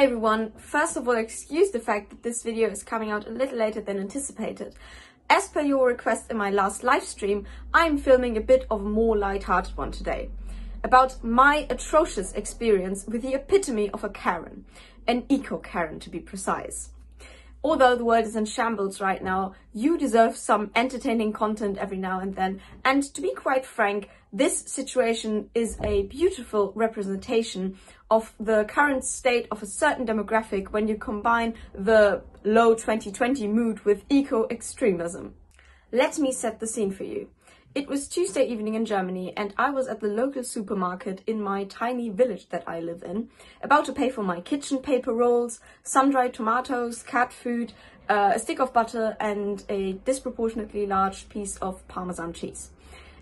Hi everyone, first of all excuse the fact that this video is coming out a little later than anticipated. As per your request in my last live stream, I'm filming a bit of a more light-hearted one today. About my atrocious experience with the epitome of a Karen, an eco-Karen to be precise. Although the world is in shambles right now, you deserve some entertaining content every now and then, and to be quite frank, this situation is a beautiful representation of the current state of a certain demographic when you combine the low 2020 mood with eco-extremism. Let me set the scene for you. It was Tuesday evening in Germany and I was at the local supermarket in my tiny village that I live in, about to pay for my kitchen paper rolls, sun-dried tomatoes, cat food, a stick of butter and a disproportionately large piece of Parmesan cheese.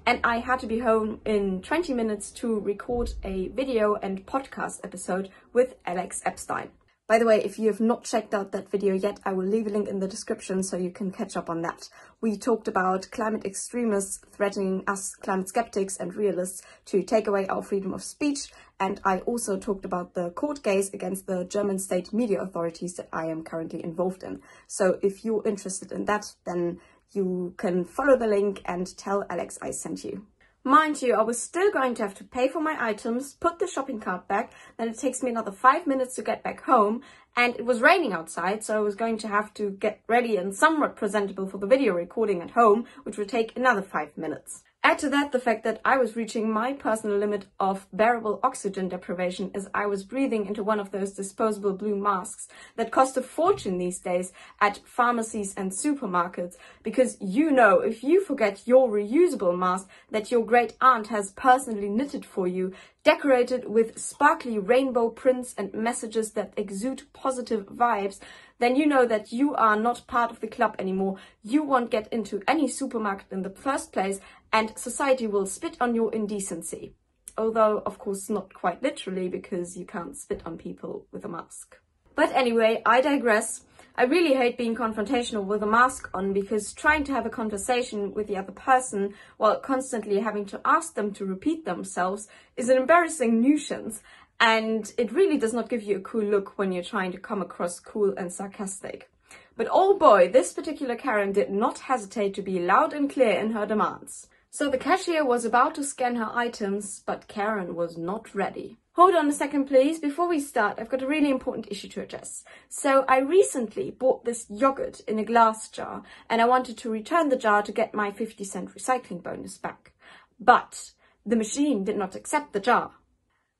And I had to be home in 20 minutes to record a video and podcast episode with Alex Epstein. By the way, if you have not checked out that video yet, I will leave a link in the description so you can catch up on that. We talked about climate extremists threatening us climate skeptics and realists to take away our freedom of speech. And I also talked about the court case against the German state media authorities that I am currently involved in. So if you're interested in that, then you can follow the link and tell Alex I sent you. Mind you, I was still going to have to pay for my items, put the shopping cart back, then it takes me another 5 minutes to get back home, and it was raining outside, so I was going to have to get ready and somewhat presentable for the video recording at home, which would take another 5 minutes. Add to that the fact that I was reaching my personal limit of bearable oxygen deprivation as I was breathing into one of those disposable blue masks that cost a fortune these days at pharmacies and supermarkets, because you know if you forget your reusable mask that your great aunt has personally knitted for you, decorated with sparkly rainbow prints and messages that exude positive vibes, then you know that you are not part of the club anymore. You won't get into any supermarket in the first place, and society will spit on your indecency. Although, of course, not quite literally, because you can't spit on people with a mask. But anyway, I digress. I really hate being confrontational with a mask on, because trying to have a conversation with the other person while constantly having to ask them to repeat themselves is an embarrassing nuisance, and it really does not give you a cool look when you're trying to come across cool and sarcastic. But oh boy, this particular Karen did not hesitate to be loud and clear in her demands. So the cashier was about to scan her items, but Karen was not ready. Hold on a second, please. Before we start, I've got a really important issue to address. So I recently bought this yogurt in a glass jar and I wanted to return the jar to get my 50-cent recycling bonus back. But the machine did not accept the jar.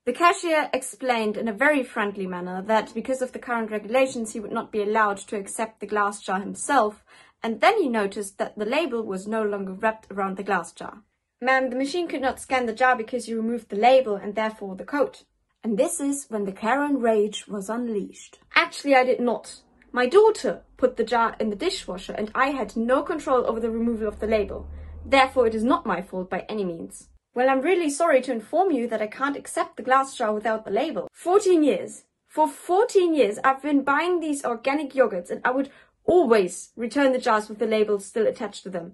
The cashier explained in a very friendly manner that because of the current regulations, he would not be allowed to accept the glass jar himself. And then he noticed that the label was no longer wrapped around the glass jar. Ma'am, the machine could not scan the jar because you removed the label and therefore the code. And this is when the Karen rage was unleashed. Actually, I did not. My daughter put the jar in the dishwasher and I had no control over the removal of the label. Therefore, it is not my fault by any means. Well, I'm really sorry to inform you that I can't accept the glass jar without the label. 14 years. For 14 years, I've been buying these organic yogurts and I would always return the jars with the labels still attached to them.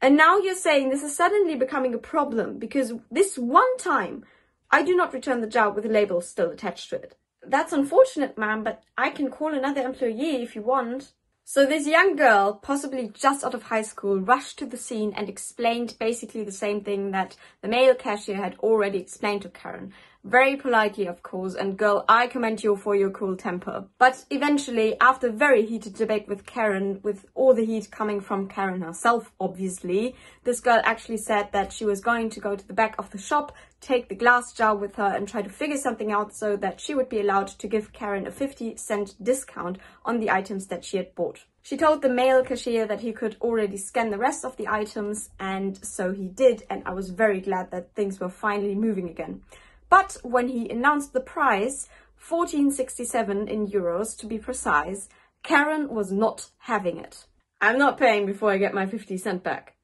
And now you're saying this is suddenly becoming a problem because this one time I do not return the jar with the label still attached to it. That's unfortunate, ma'am, but I can call another employee if you want. So this young girl, possibly just out of high school, rushed to the scene and explained basically the same thing that the male cashier had already explained to Karen. Very politely, of course, and girl, I commend you for your cool temper. But eventually, after a very heated debate with Karen, with all the heat coming from Karen herself, obviously, this girl actually said that she was going to go to the back of the shop, take the glass jar with her and try to figure something out so that she would be allowed to give Karen a 50-cent discount on the items that she had bought. She told the male cashier that he could already scan the rest of the items, and so he did, and I was very glad that things were finally moving again. But when he announced the price, 14.67 in euros to be precise, Karen was not having it. I'm not paying before I get my 50-cent back.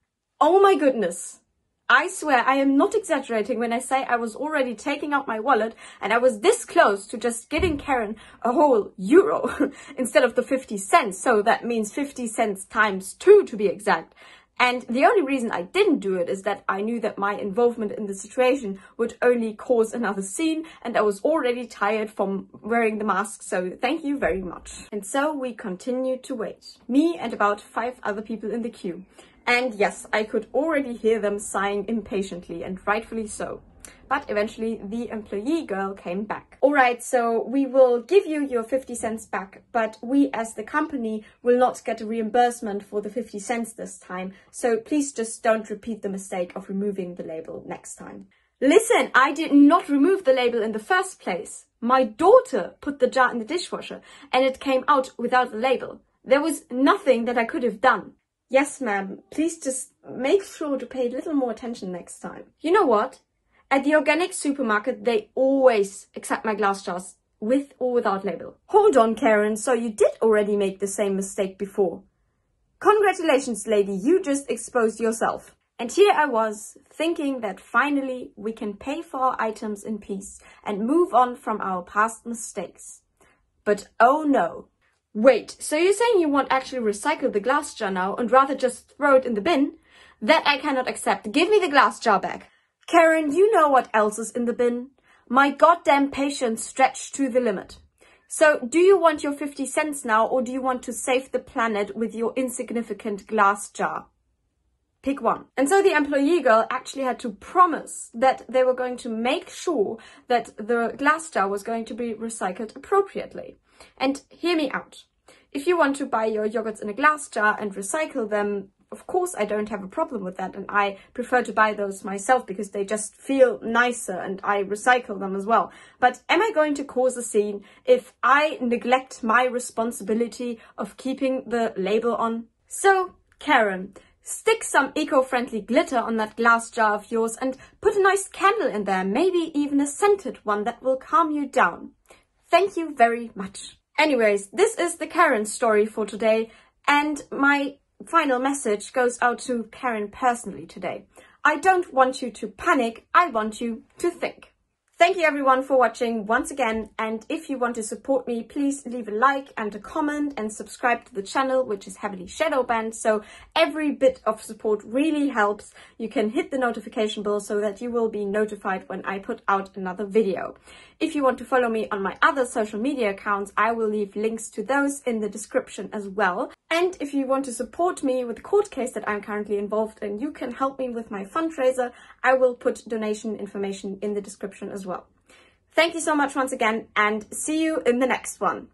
Oh my goodness! I swear I am not exaggerating when I say I was already taking out my wallet and I was this close to just giving Karen a whole euro instead of the 50 cents. So that means 50 cents times 2 to be exact. And the only reason I didn't do it is that I knew that my involvement in the situation would only cause another scene, and I was already tired from wearing the mask, so thank you very much. And so we continued to wait, me and about 5 other people in the queue. And yes, I could already hear them sighing impatiently, and rightfully so. But eventually the employee girl came back. Alright, so we will give you your 50 cents back, but we as the company will not get a reimbursement for the 50 cents this time, so please just don't repeat the mistake of removing the label next time. Listen, I did not remove the label in the first place. My daughter put the jar in the dishwasher and it came out without the label. There was nothing that I could have done. Yes, ma'am, please just make sure to pay a little more attention next time. You know what? At the organic supermarket, they always accept my glass jars, with or without label. Hold on, Karen, so you did already make the same mistake before. Congratulations, lady, you just exposed yourself. And here I was, thinking that finally we can pay for our items in peace and move on from our past mistakes. But oh no. Wait, so you're saying you won't actually recycle the glass jar now and rather just throw it in the bin? That I cannot accept. Give me the glass jar back. Karen, you know what else is in the bin? My goddamn patience stretched to the limit. So, do you want your 50 cents now, or do you want to save the planet with your insignificant glass jar? Pick one. And so the employee girl actually had to promise that they were going to make sure that the glass jar was going to be recycled appropriately. And hear me out. If you want to buy your yogurts in a glass jar and recycle them, of course, I don't have a problem with that, and I prefer to buy those myself because they just feel nicer and I recycle them as well. But am I going to cause a scene if I neglect my responsibility of keeping the label on? So, Karen, stick some eco-friendly glitter on that glass jar of yours and put a nice candle in there, maybe even a scented one that will calm you down. Thank you very much. Anyways, this is the Karen story for today, and my final message goes out to Karen personally today. I don't want you to panic, I want you to think. Thank you everyone for watching once again, and if you want to support me, please leave a like and a comment and subscribe to the channel, which is heavily shadow banned, so every bit of support really helps. You can hit the notification bell so that you will be notified when I put out another video. If you want to follow me on my other social media accounts, I will leave links to those in the description as well. And if you want to support me with the court case that I'm currently involved in, you can help me with my fundraiser. I will put donation information in the description as well. Thank you so much once again, and see you in the next one.